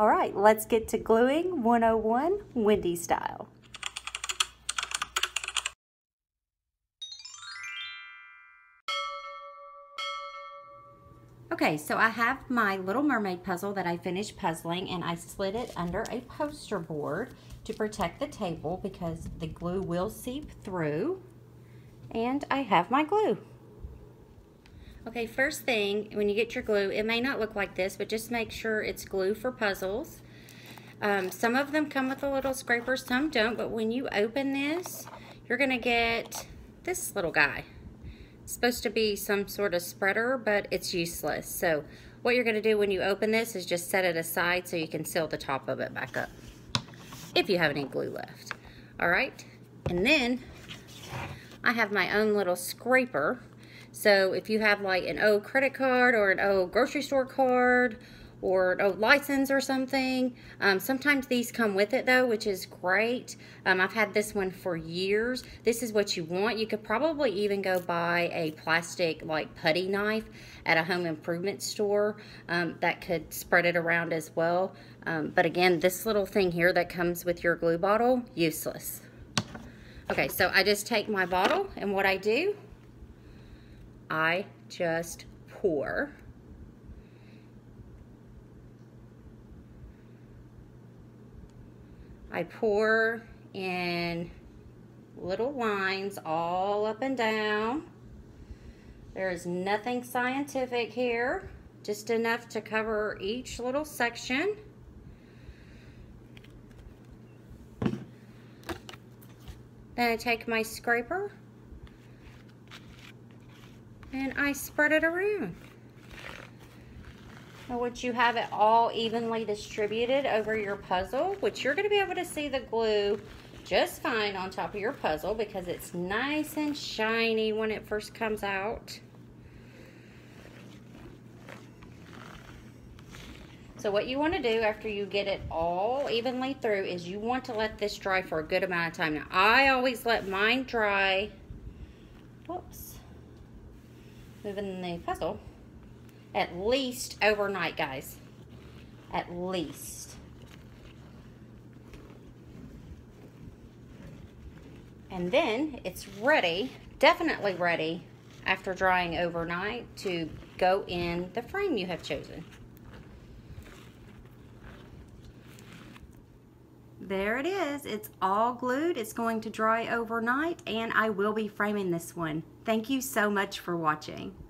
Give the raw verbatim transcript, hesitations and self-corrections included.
All right, let's get to gluing one oh one Wendy style. Okay, so I have my Little Mermaid puzzle that I finished puzzling, and I slid it under a poster board to protect the table because the glue will seep through. And I have my glue. Okay, first thing, when you get your glue, it may not look like this, but just make sure it's glue for puzzles. Um, some of them come with a little scraper, some don't, but when you open this, you're gonna get this little guy. Supposed to be some sort of spreader, but it's useless. So what you're gonna do when you open this is just set it aside so you can seal the top of it back up, if you have any glue left. All right, and then I have my own little scraper. So if you have like an old credit card or an old grocery store card or an old license or something, um, sometimes these come with it though, which is great. Um, I've had this one for years. This is what you want. You could probably even go buy a plastic like putty knife at a home improvement store um, that could spread it around as well. Um, but again, this little thing here that comes with your glue bottle, useless. Okay, so I just take my bottle and what I do, I just pour I pour in little lines all up and down. There is nothing scientific here, just enough to cover each little section. Then I take my scraper and I spread it around. I want you to have it all evenly distributed over your puzzle, which you're going to be able to see the glue just fine on top of your puzzle because it's nice and shiny when it first comes out. So what you want to do after you get it all evenly through is you want to let this dry for a good amount of time. Now, I always let mine dry. Whoops. Moving the puzzle. At least overnight, guys. At least. And then it's ready, definitely ready, after drying overnight to go in the frame you have chosen. There it is. It's all glued. It's going to dry overnight, and I will be framing this one. Thank you so much for watching.